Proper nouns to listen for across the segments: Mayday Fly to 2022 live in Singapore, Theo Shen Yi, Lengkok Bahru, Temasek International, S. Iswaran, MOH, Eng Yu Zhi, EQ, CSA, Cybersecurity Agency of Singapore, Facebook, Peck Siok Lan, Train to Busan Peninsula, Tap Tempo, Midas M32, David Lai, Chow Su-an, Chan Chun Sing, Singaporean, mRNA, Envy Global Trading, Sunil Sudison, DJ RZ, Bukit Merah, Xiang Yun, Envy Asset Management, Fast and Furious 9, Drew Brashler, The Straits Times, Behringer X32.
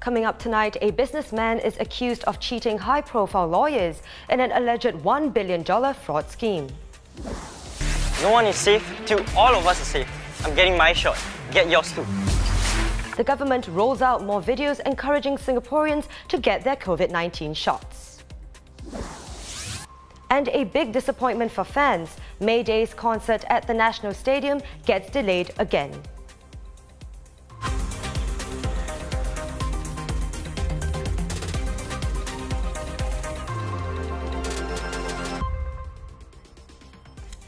Coming up tonight, a businessman is accused of cheating high-profile lawyers in an alleged $1 billion fraud scheme. No one is safe till all of us are safe. I'm getting my shot. Get yours too. The government rolls out more videos encouraging Singaporeans to get their COVID-19 shots. And a big disappointment for fans. Mayday's concert at the National Stadium gets delayed again.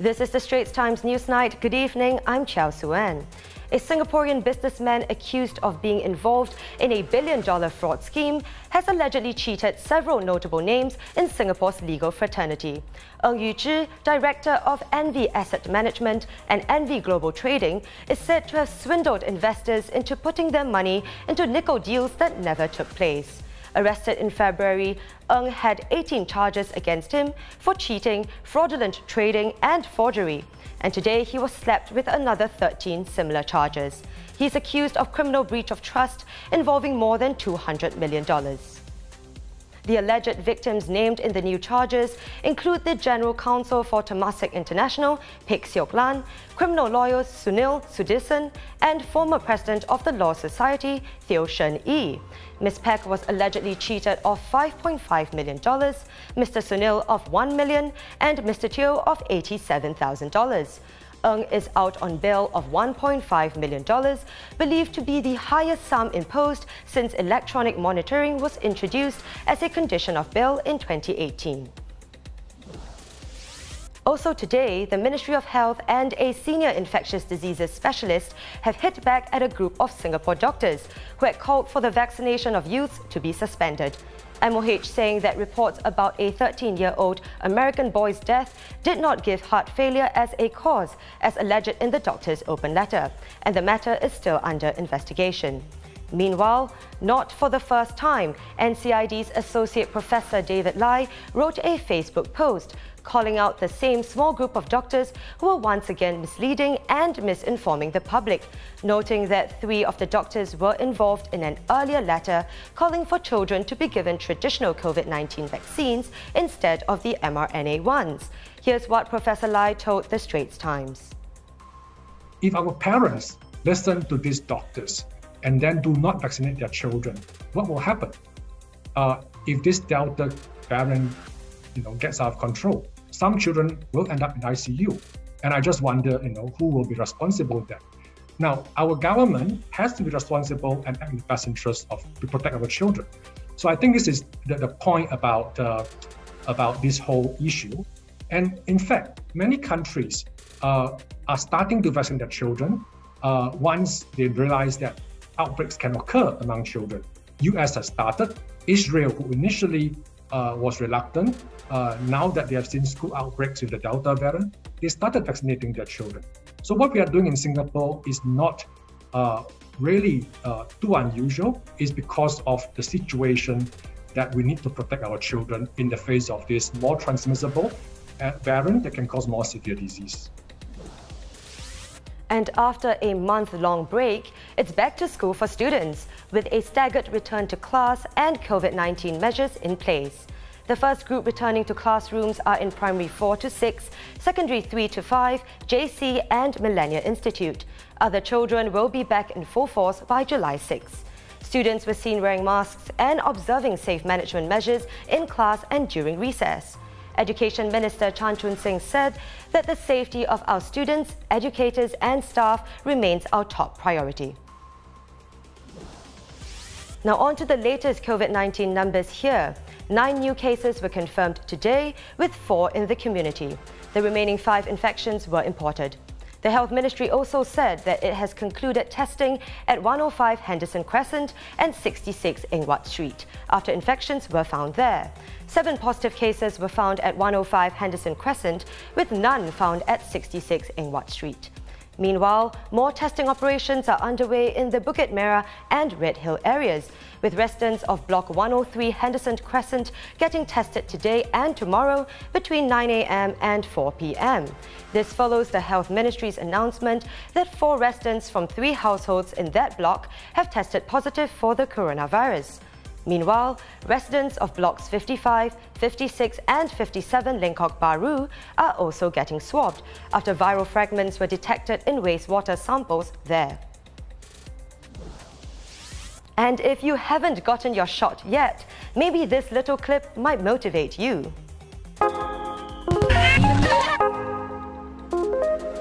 This is The Straits Times Newsnight. Good evening, I'm Chow Su-an. A Singaporean businessman accused of being involved in a billion-dollar fraud scheme has allegedly cheated several notable names in Singapore's legal fraternity. Eng Yu Zhi, director of Envy Asset Management and Envy Global Trading, is said to have swindled investors into putting their money into nickel deals that never took place. Arrested in February, Eng had 18 charges against him for cheating, fraudulent trading and forgery. And today he was slapped with another 13 similar charges. He's accused of criminal breach of trust involving more than $200 million. The alleged victims named in the new charges include the General Counsel for Temasek International, Peck Siok Lan, criminal lawyer Sunil Sudison, and former president of the Law Society, Theo Shen Yi. Ms. Peck was allegedly cheated of $5.5 million, Mr. Sunil of $1 million, and Mr. Teo of $87,000. Eng is out on bail of $1.5 million, believed to be the highest sum imposed since electronic monitoring was introduced as a condition of bail in 2018. Also today, the Ministry of Health and a senior infectious diseases specialist have hit back at a group of Singapore doctors who had called for the vaccination of youths to be suspended. MOH saying that reports about a 13-year-old American boy's death did not give heart failure as a cause, as alleged in the doctor's open letter, and the matter is still under investigation. Meanwhile, not for the first time, NCID's Associate Professor David Lai wrote a Facebook post calling out the same small group of doctors who were once again misleading and misinforming the public, noting that 3 of the doctors were involved in an earlier letter calling for children to be given traditional COVID-19 vaccines instead of the mRNA ones. Here's what Professor Lai told The Straits Times. If our parents listen to these doctors and then do not vaccinate their children, what will happen? If this Delta variant gets out of control, some children will end up in ICU. And I just wonder, who will be responsible then? Now, our government has to be responsible and act in the best interest to protect our children. So I think this is the point about this whole issue. And in fact, many countries are starting to vaccinate their children once they realize that outbreaks can occur among children. US has started. Israel, who initially was reluctant, now that they have seen school outbreaks with the Delta variant, they started vaccinating their children. So what we are doing in Singapore is not really too unusual. It's because of the situation that we need to protect our children in the face of this more transmissible variant that can cause more severe disease. And after a month-long break, it's back to school for students, with a staggered return to class and COVID-19 measures in place. The first group returning to classrooms are in Primary 4 to 6, Secondary 3 to 5, JC and Millennia Institute. Other children will be back in full force by July 6. Students were seen wearing masks and observing safe management measures in class and during recess. Education Minister Chan Chun Sing said that the safety of our students, educators and staff remains our top priority. Now on to the latest COVID-19 numbers here. 9 new cases were confirmed today, with 4 in the community. The remaining 5 infections were imported. The Health Ministry also said that it has concluded testing at 105 Henderson Crescent and 66 Eng Watt Street after infections were found there. 7 positive cases were found at 105 Henderson Crescent, with none found at 66 Eng Watt Street. Meanwhile, more testing operations are underway in the Bukit Merah and Red Hill areas, with residents of Block 103 Henderson Crescent getting tested today and tomorrow between 9 a.m. and 4 p.m. This follows the Health Ministry's announcement that 4 residents from 3 households in that block have tested positive for the coronavirus. Meanwhile, residents of blocks 55, 56 and 57 Lengkok Bahru are also getting swabbed after viral fragments were detected in wastewater samples there. And if you haven't gotten your shot yet, maybe this little clip might motivate you.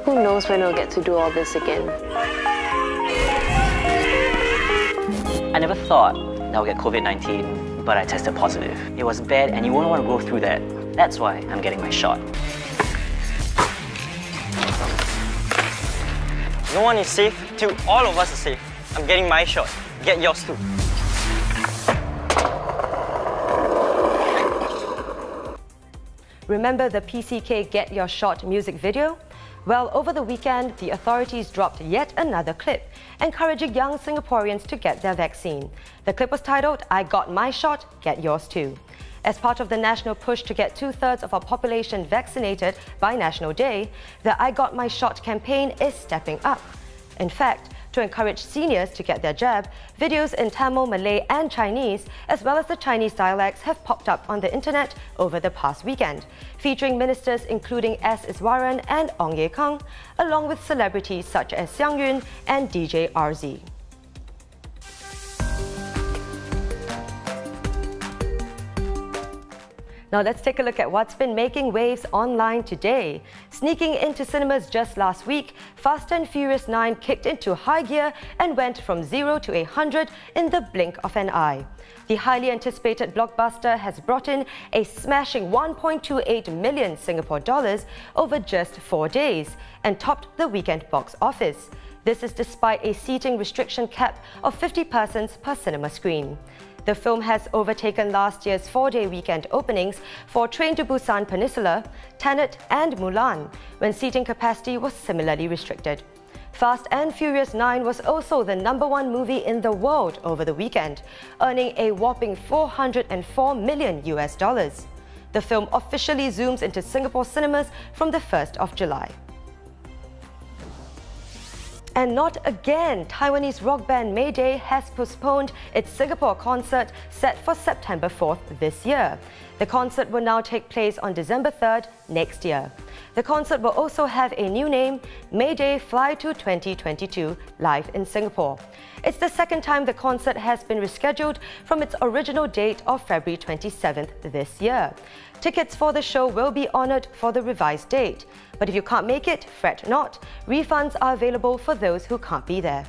Who knows when I'll get to do all this again? I never thought I'll get COVID-19, but I tested positive. It was bad and you won't want to go through that. That's why I'm getting my shot. No one is safe till all of us are safe. I'm getting my shot. Get yours too. Remember the PCK Get Your Shot music video? Well, over the weekend, the authorities dropped yet another clip, encouraging young Singaporeans to get their vaccine. The clip was titled, "I Got My Shot, Get Yours Too." As part of the national push to get 2/3 of our population vaccinated by National Day, the "I Got My Shot" campaign is stepping up. In fact, to encourage seniors to get their jab, videos in Tamil, Malay and Chinese, as well as the Chinese dialects, have popped up on the internet over the past weekend, featuring ministers including S. Iswaran and Ong Ye Kung, along with celebrities such as Xiang Yun and DJ RZ. Now let's take a look at what's been making waves online today. Sneaking into cinemas just last week, Fast and Furious 9 kicked into high gear and went from 0 to 100 in the blink of an eye. The highly anticipated blockbuster has brought in a smashing 1.28 million Singapore dollars over just 4 days and topped the weekend box office. This is despite a seating restriction cap of 50 persons per cinema screen. The film has overtaken last year's 4-day weekend openings for Train to Busan Peninsula, Tenet and Mulan, when seating capacity was similarly restricted. Fast and Furious 9 was also the #1 movie in the world over the weekend, earning a whopping $404 million. The film officially zooms into Singapore cinemas from the 1st of July. And not again, Taiwanese rock band Mayday has postponed its Singapore concert set for September 4th this year. The concert will now take place on December 3rd next year. The concert will also have a new name, Mayday Fly to 2022 live in Singapore. It's the second time the concert has been rescheduled from its original date of February 27th this year. Tickets for the show will be honoured for the revised date. But if you can't make it, fret not. Refunds are available for those who can't be there.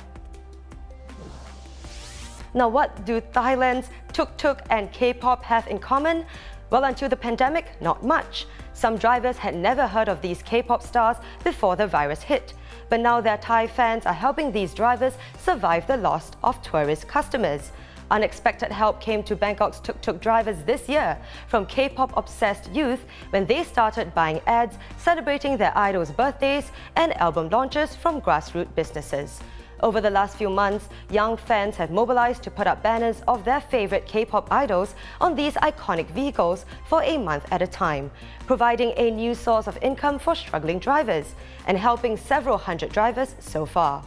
Now, what do Thailand's tuk-tuk and K-pop have in common? Well, until the pandemic, not much. Some drivers had never heard of these K-pop stars before the virus hit. But now their Thai fans are helping these drivers survive the loss of tourist customers. Unexpected help came to Bangkok's tuk-tuk drivers this year from K-pop obsessed youth when they started buying ads celebrating their idols' birthdays and album launches from grassroots businesses. Over the last few months, young fans have mobilized to put up banners of their favorite K-pop idols on these iconic vehicles for a month at a time, providing a new source of income for struggling drivers and helping several hundred drivers so far.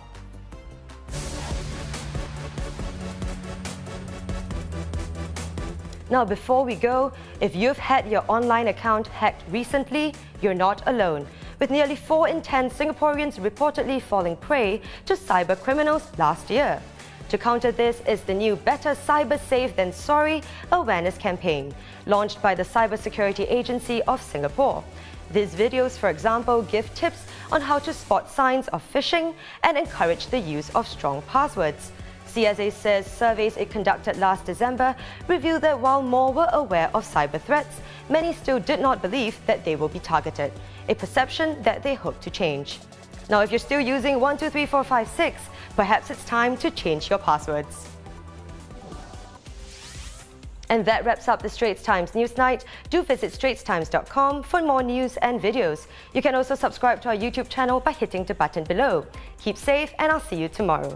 Now, before we go, if you've had your online account hacked recently, you're not alone, with nearly 4 in 10 Singaporeans reportedly falling prey to cyber criminals last year. To counter this is the new Better Cyber Safe Than Sorry awareness campaign, launched by the Cybersecurity Agency of Singapore. These videos, for example, give tips on how to spot signs of phishing and encourage the use of strong passwords. CSA says surveys it conducted last December revealed that while more were aware of cyber threats, many still did not believe that they will be targeted, a perception that they hope to change. Now, if you're still using 123456, perhaps it's time to change your passwords. And that wraps up the Straits Times Newsnight. Do visit straitstimes.com for more news and videos. You can also subscribe to our YouTube channel by hitting the button below. Keep safe, and I'll see you tomorrow.